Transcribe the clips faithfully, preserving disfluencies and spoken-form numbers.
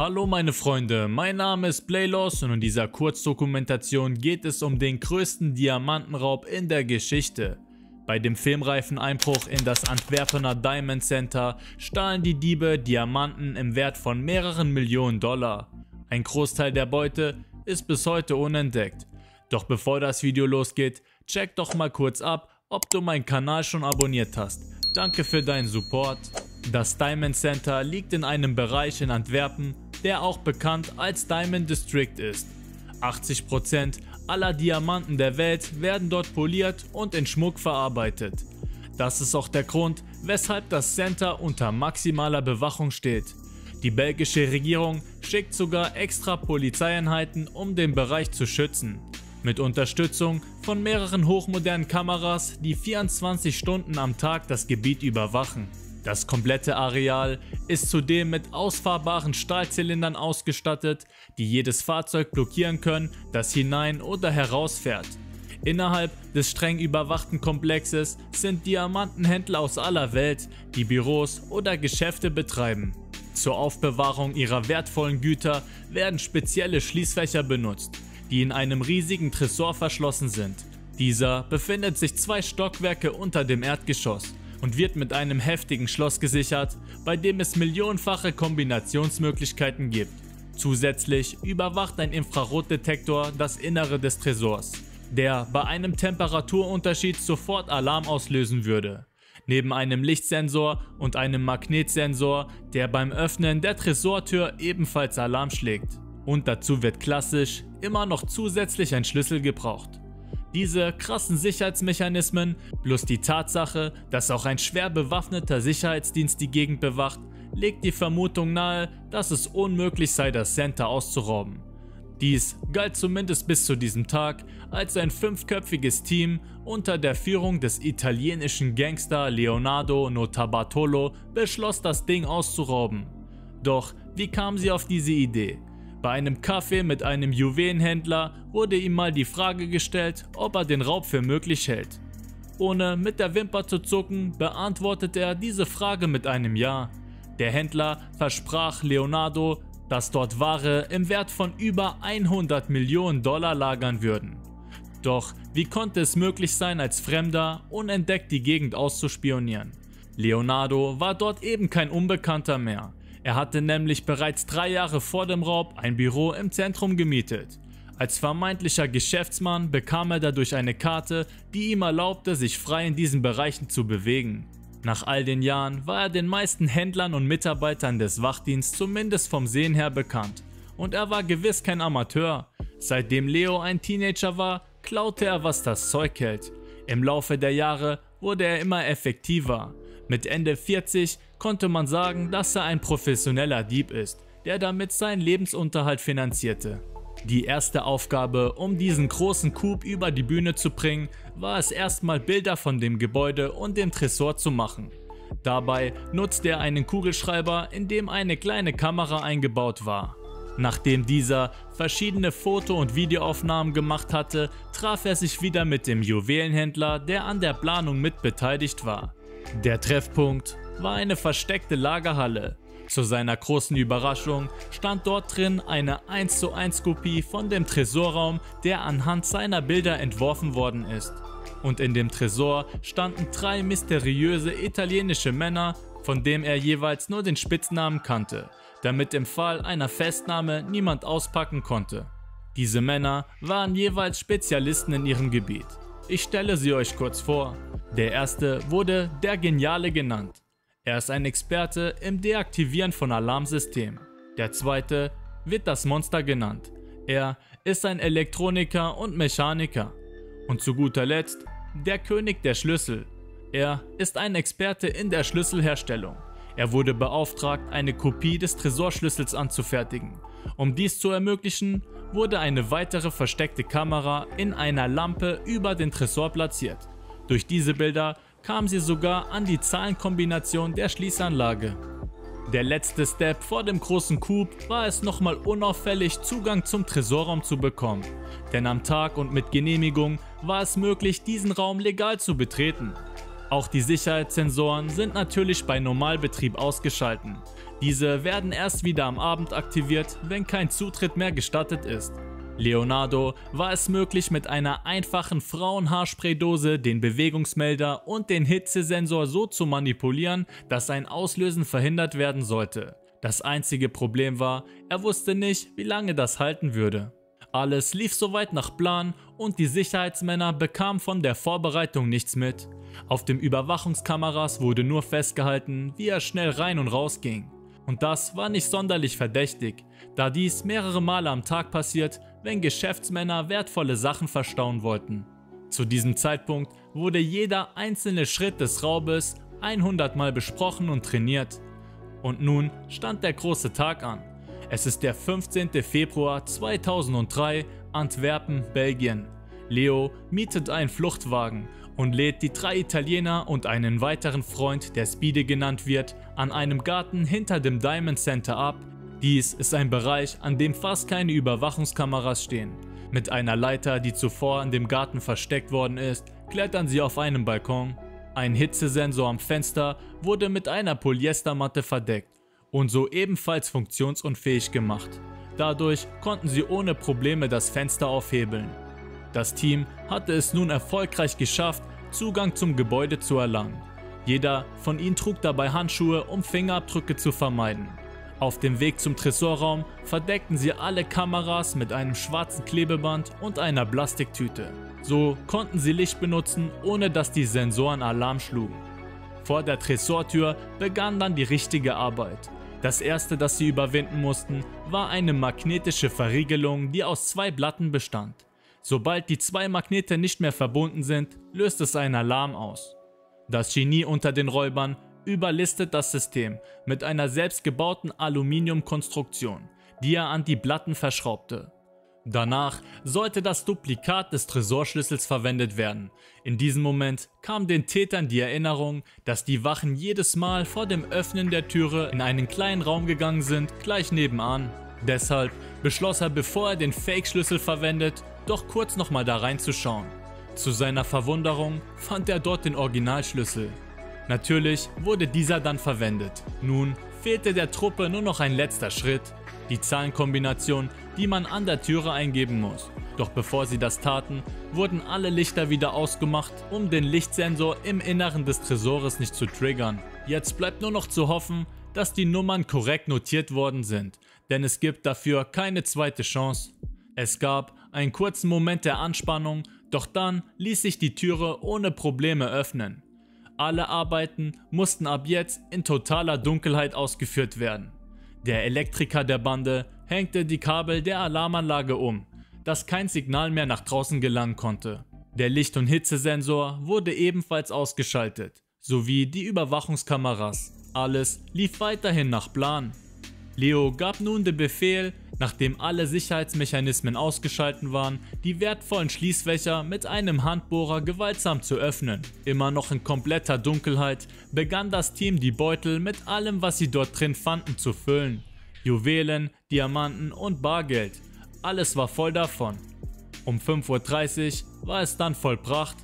Hallo meine Freunde, mein Name ist Playlos und in dieser Kurzdokumentation geht es um den größten Diamantenraub in der Geschichte. Bei dem filmreifen Einbruch in das Antwerpener Diamond Center stahlen die Diebe Diamanten im Wert von mehreren Millionen Dollar. Ein Großteil der Beute ist bis heute unentdeckt. Doch bevor das Video losgeht, check doch mal kurz ab, ob du meinen Kanal schon abonniert hast. Danke für deinen Support. Das Diamond Center liegt in einem Bereich in Antwerpen, der auch bekannt als Diamond District ist. achtzig Prozent aller Diamanten der Welt werden dort poliert und in Schmuck verarbeitet. Das ist auch der Grund, weshalb das Center unter maximaler Bewachung steht. Die belgische Regierung schickt sogar extra Polizeieinheiten, um den Bereich zu schützen. Mit Unterstützung von mehreren hochmodernen Kameras, die vierundzwanzig Stunden am Tag das Gebiet überwachen. Das komplette Areal ist zudem mit ausfahrbaren Stahlzylindern ausgestattet, die jedes Fahrzeug blockieren können, das hinein oder herausfährt. Innerhalb des streng überwachten Komplexes sind Diamantenhändler aus aller Welt, die Büros oder Geschäfte betreiben. Zur Aufbewahrung ihrer wertvollen Güter werden spezielle Schließfächer benutzt, die in einem riesigen Tresor verschlossen sind. Dieser befindet sich zwei Stockwerke unter dem Erdgeschoss und wird mit einem heftigen Schloss gesichert, bei dem es millionenfache Kombinationsmöglichkeiten gibt. Zusätzlich überwacht ein Infrarotdetektor das Innere des Tresors, der bei einem Temperaturunterschied sofort Alarm auslösen würde. Neben einem Lichtsensor und einem Magnetsensor, der beim Öffnen der Tresortür ebenfalls Alarm schlägt. Und dazu wird klassisch immer noch zusätzlich ein Schlüssel gebraucht. Diese krassen Sicherheitsmechanismen plus die Tatsache, dass auch ein schwer bewaffneter Sicherheitsdienst die Gegend bewacht, legt die Vermutung nahe, dass es unmöglich sei, das Center auszurauben. Dies galt zumindest bis zu diesem Tag, als ein fünfköpfiges Team unter der Führung des italienischen Gangster Leonardo Notarbartolo beschloss, das Ding auszurauben. Doch wie kamen sie auf diese Idee? Bei einem Kaffee mit einem Juwelenhändler wurde ihm mal die Frage gestellt, ob er den Raub für möglich hält. Ohne mit der Wimper zu zucken, beantwortete er diese Frage mit einem Ja. Der Händler versprach Leonardo, dass dort Ware im Wert von über hundert Millionen Dollar lagern würden. Doch wie konnte es möglich sein, als Fremder unentdeckt die Gegend auszuspionieren? Leonardo war dort eben kein Unbekannter mehr. Er hatte nämlich bereits drei Jahre vor dem Raub ein Büro im Zentrum gemietet. Als vermeintlicher Geschäftsmann bekam er dadurch eine Karte, die ihm erlaubte, sich frei in diesen Bereichen zu bewegen. Nach all den Jahren war er den meisten Händlern und Mitarbeitern des Wachdienstes zumindest vom Sehen her bekannt. Und er war gewiss kein Amateur. Seitdem Leo ein Teenager war, klaute er, was das Zeug hält. Im Laufe der Jahre wurde er immer effektiver. Mit Ende vierzig konnte man sagen, dass er ein professioneller Dieb ist, der damit seinen Lebensunterhalt finanzierte. Die erste Aufgabe, um diesen großen Coup über die Bühne zu bringen, war es erstmal Bilder von dem Gebäude und dem Tresor zu machen. Dabei nutzte er einen Kugelschreiber, in dem eine kleine Kamera eingebaut war. Nachdem dieser verschiedene Foto- und Videoaufnahmen gemacht hatte, traf er sich wieder mit dem Juwelenhändler, der an der Planung mitbeteiligt war. Der Treffpunkt war eine versteckte Lagerhalle. Zu seiner großen Überraschung stand dort drin eine eins zu eins Kopie von dem Tresorraum, der anhand seiner Bilder entworfen worden ist. Und in dem Tresor standen drei mysteriöse italienische Männer, von denen er jeweils nur den Spitznamen kannte, damit im Fall einer Festnahme niemand auspacken konnte. Diese Männer waren jeweils Spezialisten in ihrem Gebiet. Ich stelle sie euch kurz vor. Der erste wurde der Geniale genannt. Er ist ein Experte im Deaktivieren von Alarmsystemen. Der zweite wird das Monster genannt. Er ist ein Elektroniker und Mechaniker. Und zu guter Letzt der König der Schlüssel. Er ist ein Experte in der Schlüsselherstellung. Er wurde beauftragt, eine Kopie des Tresorschlüssels anzufertigen. Um dies zu ermöglichen, wurde eine weitere versteckte Kamera in einer Lampe über den Tresor platziert. Durch diese Bilder kamen sie sogar an die Zahlenkombination der Schließanlage. Der letzte Step vor dem großen Coup war es, nochmal unauffällig Zugang zum Tresorraum zu bekommen. Denn am Tag und mit Genehmigung war es möglich, diesen Raum legal zu betreten. Auch die Sicherheitssensoren sind natürlich bei Normalbetrieb ausgeschalten. Diese werden erst wieder am Abend aktiviert, wenn kein Zutritt mehr gestattet ist. Leonardo war es möglich, mit einer einfachen Frauenhaarspraydose den Bewegungsmelder und den Hitzesensor so zu manipulieren, dass ein Auslösen verhindert werden sollte. Das einzige Problem war, er wusste nicht, wie lange das halten würde. Alles lief soweit nach Plan und die Sicherheitsmänner bekamen von der Vorbereitung nichts mit. Auf den Überwachungskameras wurde nur festgehalten, wie er schnell rein und raus ging. Und das war nicht sonderlich verdächtig, da dies mehrere Male am Tag passiert, wenn Geschäftsmänner wertvolle Sachen verstauen wollten. Zu diesem Zeitpunkt wurde jeder einzelne Schritt des Raubes hundert Mal besprochen und trainiert. Und nun stand der große Tag an. Es ist der fünfzehnte Februar zweitausenddrei, Antwerpen, Belgien. Leo mietet einen Fluchtwagen und lädt die drei Italiener und einen weiteren Freund, der Speedy genannt wird, an einem Garten hinter dem Diamond Center ab. Dies ist ein Bereich, an dem fast keine Überwachungskameras stehen. Mit einer Leiter, die zuvor in dem Garten versteckt worden ist, klettern sie auf einen Balkon. Ein Hitzesensor am Fenster wurde mit einer Polyestermatte verdeckt und so ebenfalls funktionsunfähig gemacht. Dadurch konnten sie ohne Probleme das Fenster aufhebeln. Das Team hatte es nun erfolgreich geschafft, Zugang zum Gebäude zu erlangen. Jeder von ihnen trug dabei Handschuhe, um Fingerabdrücke zu vermeiden. Auf dem Weg zum Tresorraum verdeckten sie alle Kameras mit einem schwarzen Klebeband und einer Plastiktüte. So konnten sie Licht benutzen, ohne dass die Sensoren Alarm schlugen. Vor der Tresortür begann dann die richtige Arbeit. Das erste, das sie überwinden mussten, war eine magnetische Verriegelung, die aus zwei Platten bestand. Sobald die zwei Magnete nicht mehr verbunden sind, löst es einen Alarm aus. Das Genie unter den Räubern überlistet das System mit einer selbstgebauten Aluminiumkonstruktion, die er an die Platten verschraubte. Danach sollte das Duplikat des Tresorschlüssels verwendet werden. In diesem Moment kam den Tätern die Erinnerung, dass die Wachen jedes Mal vor dem Öffnen der Türe in einen kleinen Raum gegangen sind, gleich nebenan. Deshalb beschloss er, bevor er den Fake-Schlüssel verwendet, doch kurz nochmal da reinzuschauen. Zu seiner Verwunderung fand er dort den Originalschlüssel. Natürlich wurde dieser dann verwendet. Nun fehlte der Truppe nur noch ein letzter Schritt, die Zahlenkombination, die man an der Türe eingeben muss. Doch bevor sie das taten, wurden alle Lichter wieder ausgemacht, um den Lichtsensor im Inneren des Tresores nicht zu triggern. Jetzt bleibt nur noch zu hoffen, dass die Nummern korrekt notiert worden sind, denn es gibt dafür keine zweite Chance. Es gab einen kurzen Moment der Anspannung, doch dann ließ sich die Türe ohne Probleme öffnen. Alle Arbeiten mussten ab jetzt in totaler Dunkelheit ausgeführt werden. Der Elektriker der Bande hängte die Kabel der Alarmanlage um, dass kein Signal mehr nach draußen gelangen konnte. Der Licht- und Hitzesensor wurde ebenfalls ausgeschaltet, sowie die Überwachungskameras. Alles lief weiterhin nach Plan. Leo gab nun den Befehl, nachdem alle Sicherheitsmechanismen ausgeschaltet waren, die wertvollen Schließfächer mit einem Handbohrer gewaltsam zu öffnen. Immer noch in kompletter Dunkelheit begann das Team, die Beutel mit allem, was sie dort drin fanden, zu füllen. Juwelen, Diamanten und Bargeld. Alles war voll davon. Um fünf Uhr dreißig war es dann vollbracht.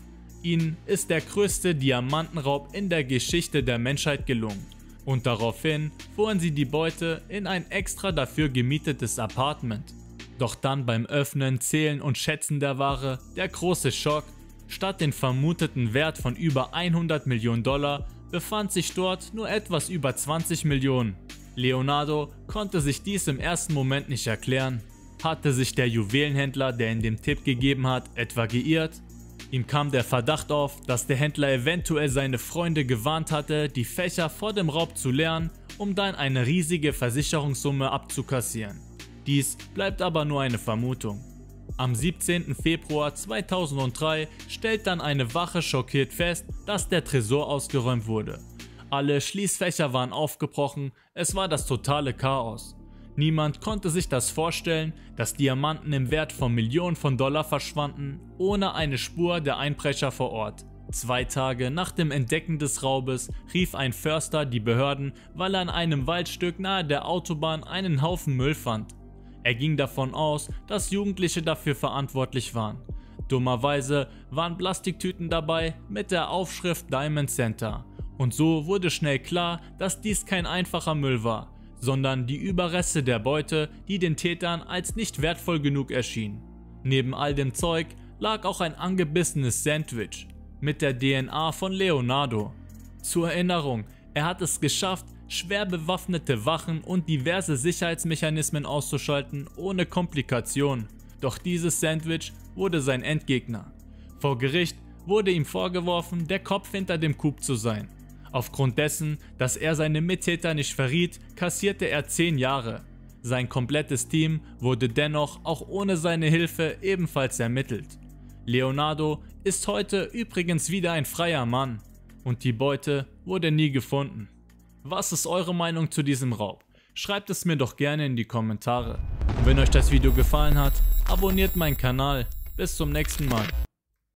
Ihnen ist der größte Diamantenraub in der Geschichte der Menschheit gelungen. Und daraufhin fuhren sie die Beute in ein extra dafür gemietetes Apartment. Doch dann beim Öffnen, Zählen und Schätzen der Ware der große Schock. Statt den vermuteten Wert von über hundert Millionen Dollar befand sich dort nur etwas über zwanzig Millionen. Leonardo konnte sich dies im ersten Moment nicht erklären. Hatte sich der Juwelenhändler, der in dem Tipp gegeben hat, etwa geirrt? Ihm kam der Verdacht auf, dass der Händler eventuell seine Freunde gewarnt hatte, die Fächer vor dem Raub zu leeren, um dann eine riesige Versicherungssumme abzukassieren. Dies bleibt aber nur eine Vermutung. Am siebzehnten Februar zweitausenddrei stellt dann eine Wache schockiert fest, dass der Tresor ausgeräumt wurde. Alle Schließfächer waren aufgebrochen, es war das totale Chaos. Niemand konnte sich das vorstellen, dass Diamanten im Wert von Millionen von Dollar verschwanden, ohne eine Spur der Einbrecher vor Ort. Zwei Tage nach dem Entdecken des Raubes rief ein Förster die Behörden, weil er an einem Waldstück nahe der Autobahn einen Haufen Müll fand. Er ging davon aus, dass Jugendliche dafür verantwortlich waren. Dummerweise waren Plastiktüten dabei mit der Aufschrift Diamond Center. Und so wurde schnell klar, dass dies kein einfacher Müll war, sondern die Überreste der Beute, die den Tätern als nicht wertvoll genug erschienen. Neben all dem Zeug lag auch ein angebissenes Sandwich mit der D N A von Leonardo. Zur Erinnerung, er hat es geschafft, schwer bewaffnete Wachen und diverse Sicherheitsmechanismen auszuschalten, ohne Komplikationen. Doch dieses Sandwich wurde sein Endgegner. Vor Gericht wurde ihm vorgeworfen, der Kopf hinter dem Coup zu sein. Aufgrund dessen, dass er seine Mittäter nicht verriet, kassierte er zehn Jahre. Sein komplettes Team wurde dennoch auch ohne seine Hilfe ebenfalls ermittelt. Leonardo ist heute übrigens wieder ein freier Mann und die Beute wurde nie gefunden. Was ist eure Meinung zu diesem Raub? Schreibt es mir doch gerne in die Kommentare. Und wenn euch das Video gefallen hat, abonniert meinen Kanal. Bis zum nächsten Mal.